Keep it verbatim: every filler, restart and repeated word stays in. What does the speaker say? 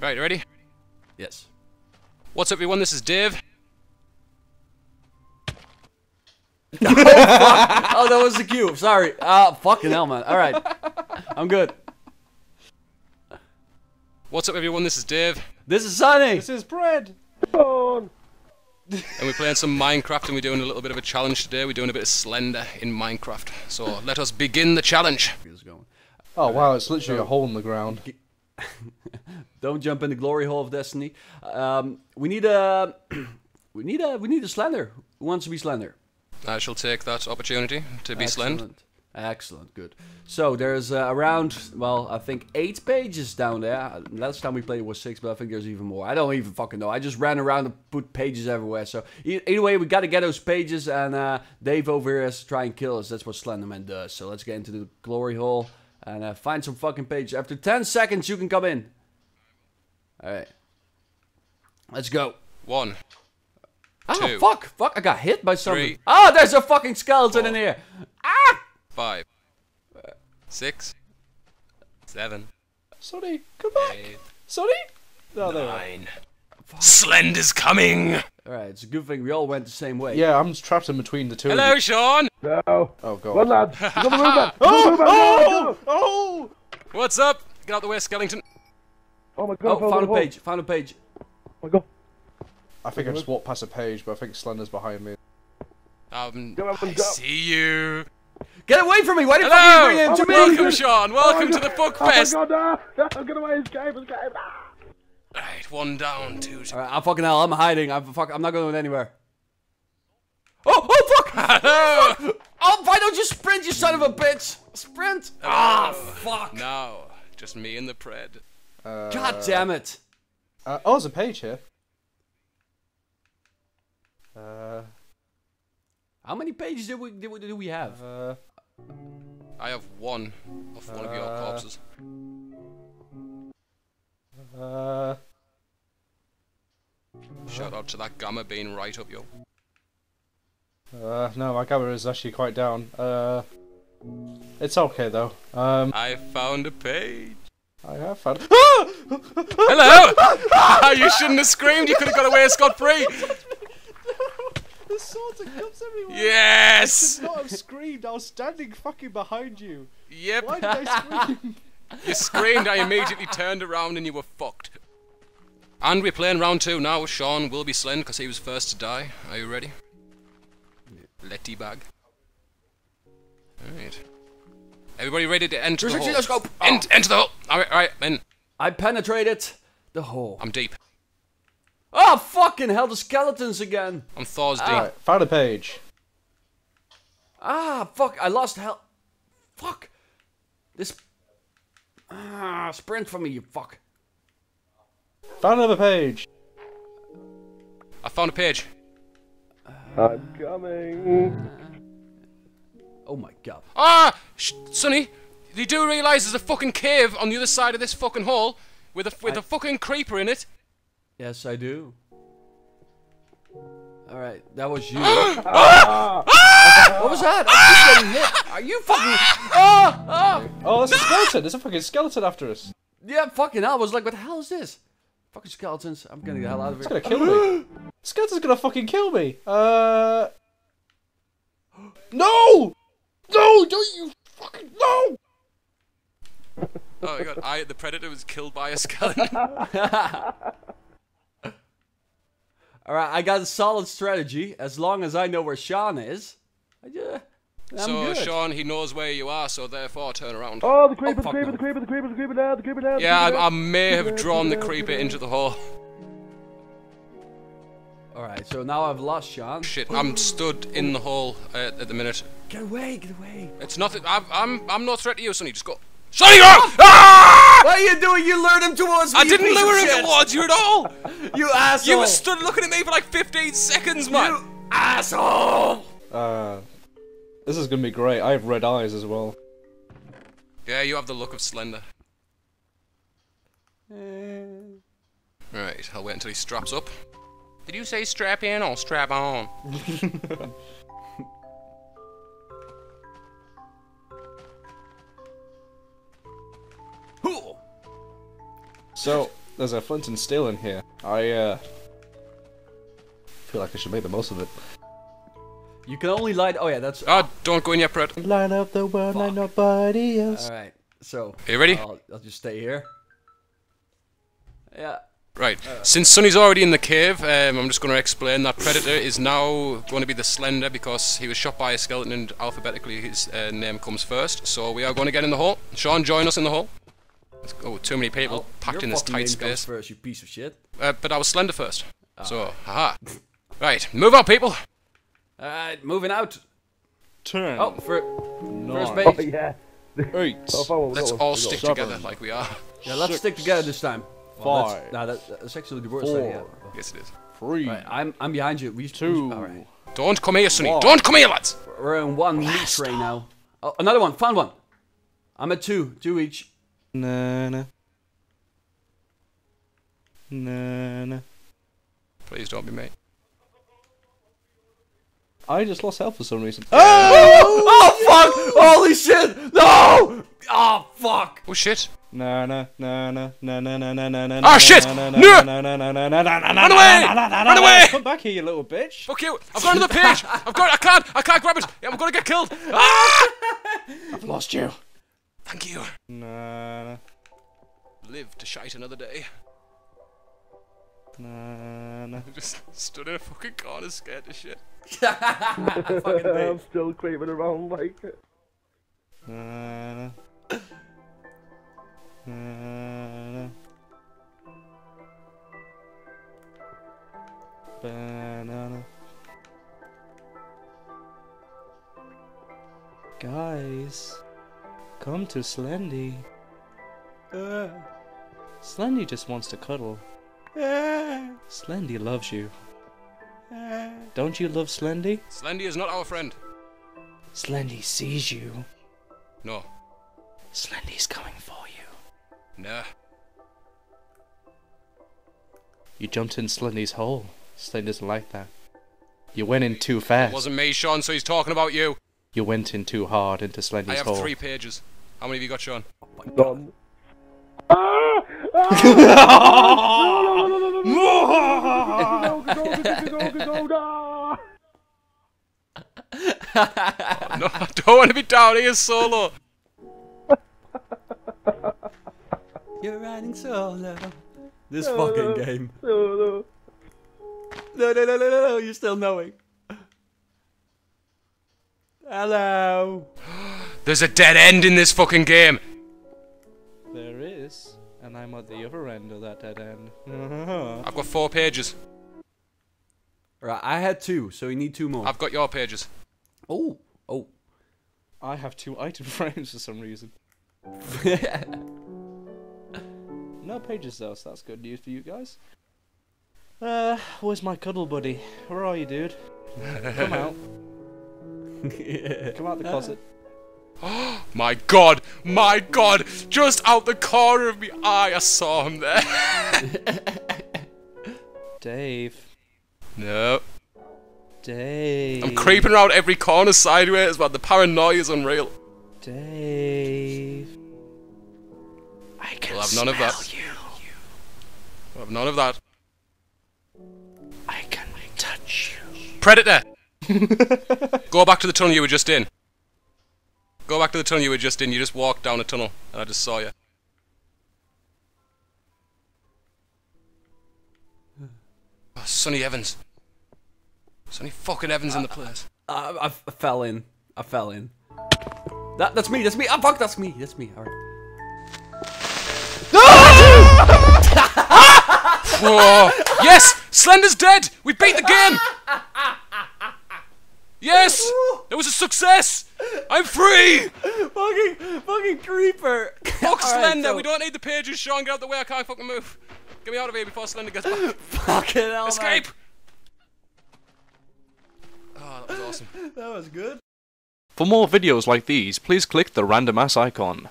Right, ready? Yes. What's up, everyone? This is Dave. Oh, fuck. Oh, that was the cube. Sorry. Uh, fucking hell, man. All right. I'm good. What's up, everyone? This is Dave. This is Sonny. This is Bread. And we're playing some Minecraft, and we're doing a little bit of a challenge today. We're doing a bit of Slender in Minecraft. So let us begin the challenge. Oh, wow. It's literally so, a hole in the ground. Don't jump in the glory hole of destiny. Um, we need a, we need a, we need a slender. Who wants to be slender? I shall take that opportunity to be slender. Excellent, good. So there's uh, around, well, I think eight pages down there. Last time we played it was six, but I think there's even more. I don't even fucking know. I just ran around and put pages everywhere. So either way, we gotta get those pages, and uh, Dave over here has to try and kill us. That's what Slenderman does. So let's get into the glory hole and uh, find some fucking pages. After ten seconds, you can come in. All right, let's go. One. Ah, two, fuck, fuck! I got hit by something. Ah, oh, there's a fucking skeleton four, in here. Ah. Five. Six. Seven. Sorry, come back. Eight, sorry. No, nine. Slender's coming. All right, it's a good thing we all went the same way. Yeah, I'm just trapped in between the two. Hello, Sean. No. Oh god. One lad. Move back. Oh, oh, oh! What's up? Get out the way, skeleton. Oh my god! Oh, found a page. Found a page. Oh my god! I think I just walked past a page, but I think Slender's behind me. Um, I see you. Get away from me! Why did you fucking bring him to me? Welcome, Sean. Welcome to the fuck fest. Oh my god! Get away! Escape! Escape! Right, one down, two. All right, I'm fucking hell. I'm hiding. I'm fuck. I'm not going anywhere. Oh! Oh fuck! Hello! Oh! Why don't you sprint, you son of a bitch? Sprint! Ah! Fuck! No, just me and the Pred. Uh, God damn it! Uh, oh, there's a page here. Uh, How many pages do we do we, do we have? Uh, I have one of one uh, of your corpses. Uh, Shout out to that gamma being right up yo. Uh, no, my gamma is actually quite down. Uh, it's okay though. Um, I found a page. I have fun. Hello! You shouldn't have screamed, you could have got away scot-free! The swords and cups everywhere! Yes! I should not have screamed, I was standing fucking behind you. Yep. Why did I scream? You screamed, I immediately turned around and you were fucked. And we're playing round two now. Sean will be slain because he was first to die. Are you ready? Yeah. Letty bag. Alright. Everybody ready to enter the hole? Let's go. Ent oh. Enter the hole. All right, all right, men. I penetrated the hole. I'm deep. Oh, fucking hell, the skeletons again. I'm Thor's ah. deep. Found a page. Ah, fuck, I lost hell. Fuck. This... Ah, sprint from me, you fuck. Found another page. I found a page. Uh, I'm coming. Oh my god. Ah! Sh Sonny, you do realise there's a fucking cave on the other side of this fucking hole with a, with I... a fucking creeper in it? Yes, I do. Alright, that was you. Ah! Ah! What was that? I was just getting hit. Are you fucking... Ah! Ah! Oh, that's a skeleton. There's a fucking skeleton after us. Yeah, fucking hell. I was like, what the hell is this? Fucking skeletons. I'm gonna get the hell out of here. It's gonna kill me. Skeleton's gonna fucking kill me. Uh... No! No! Don't you fucking no! Oh my god! I the predator was killed by a skeleton. All right, I got a solid strategy. As long as I know where Sean is, I just, I'm so good. Sean, he knows where you are, so therefore turn around. Oh, the creeper! Oh, the, creeper no. the creeper! The creeper! The creeper! Now, the creeper! Now, the yeah, creeper, I, I may have drawn the creeper into the hole. Alright, so now I've lost Sean. Shit, I'm stood in the hole uh, at the minute. Get away, get away. It's nothing, I'm, I'm, I'm no threat to you, Sonny, just go. Sonny, go! Oh. Ah! What are you doing? You lured him towards me, I didn't lure him towards you at all. You asshole. You were stood looking at me for like fifteen seconds, man. You asshole. Uh, this is gonna be great, I have red eyes as well. Yeah, you have the look of Slender. Mm. Right, I'll wait until he straps up. Did you say strap in or strap on? So, there's a flint and steel in here. I uh, feel like I should make the most of it. You can only light. Oh yeah, that's. Ah, oh, don't go in yet, Brett. Light up the world like nobody else. All right, so. Are you ready? I'll, I'll just stay here. Yeah. Right. Uh, Since Sonny's already in the cave, um, I'm just going to explain that Predator is now going to be the Slender because he was shot by a skeleton, and alphabetically his uh, name comes first. So we are going to get in the hole. Sean, join us in the hole. Oh, too many people oh, packed in this tight space. First, you piece of shit. Uh, but I was Slender first. Oh. So, haha. Right, move out, people. Alright, uh, moving out. Turn. Oh, for first base. Oh, yeah. Eight. Let's all stick together like we are. Yeah, let's Six. stick together this time. Well, Five. That's, nah, that, that's actually the worst Four. idea. Yes, it is. Three. Right, I'm, I'm behind you. We two. Right. Don't come here, Sonny. One. Don't come here, lads. We're in one meat tray now. Oh, another one. Found one. I'm at two. Two each. Nah, nah. Nah, nah. Please don't be me. I just lost health for some reason. Oh! Oh, fuck! Holy shit! No! Oh, fuck! Oh, shit. No, no, no, no, no, no, no, no, no, no, oh, shit! No, no, no, no, no, no, no, no, run away! Run away! Come back here, you little bitch. Fuck you! I've gone to the page! I've got I can't! I can't grab it! I'm gonna get killed! I've lost you. Thank you. No, live to shite another day. Nah, nah. I just stood in a fucking corner scared to shit. Fucking I'm still creeping around like it. Nah, nah. Nah, nah. Banana. Guys, come to Slendy. Uh. Slendy just wants to cuddle. Uh, Slendy loves you. Uh, Don't you love Slendy? Slendy is not our friend. Slendy sees you. No. Slendy's coming for you. Nah. You jumped in Slendy's hole. Slendy doesn't like that. You went in too fast. It wasn't me, Sean, so he's talking about you. You went in too hard into Slendy's hole. I have hole. three pages. How many have you got, Sean? None. Oh no, I don't want to be down here solo. You're riding solo. This solo, fucking game. Solo. No, no, no, no, no, you're still knowing. Hello. There's a dead end in this fucking game. There is, and I'm at the other end of that dead end. I've got four pages. Right, I had two, so you need two more. I've got your pages. Oh, oh. I have two item frames for some reason. No pages though, so that's good news for you guys. Uh, where's my cuddle buddy? Where are you, dude? Come out. Yeah. Come out the closet. Oh my god, my god, just out the corner of my eye I saw him there. Dave. No. Dave. I'm creeping around every corner sideways, but the paranoia is unreal. Dave. I can we'll have none smell of that. you. We'll have none of that. I can touch you. Predator! Go back to the tunnel you were just in. Go back to the tunnel you were just in. You just walked down a tunnel, and I just saw you. Oh, Sonny Evans. Sonny fucking Evans I, in the place. I, I, I fell in. I fell in. That, that's me. That's me. Oh, fuck, that's me. That's me. All right. No! Oh, yes, Slender's dead. We beat the game. Yes, it was a success. I'm free! fucking, fucking creeper! Fuck Slender, right, so we don't need the pages, Sean, get out of the way, I can't fucking move. Get me out of here before Slender gets back. Fucking hell, escape! Man. Oh, that was awesome. That was good. For more videos like these, please click the random ass icon.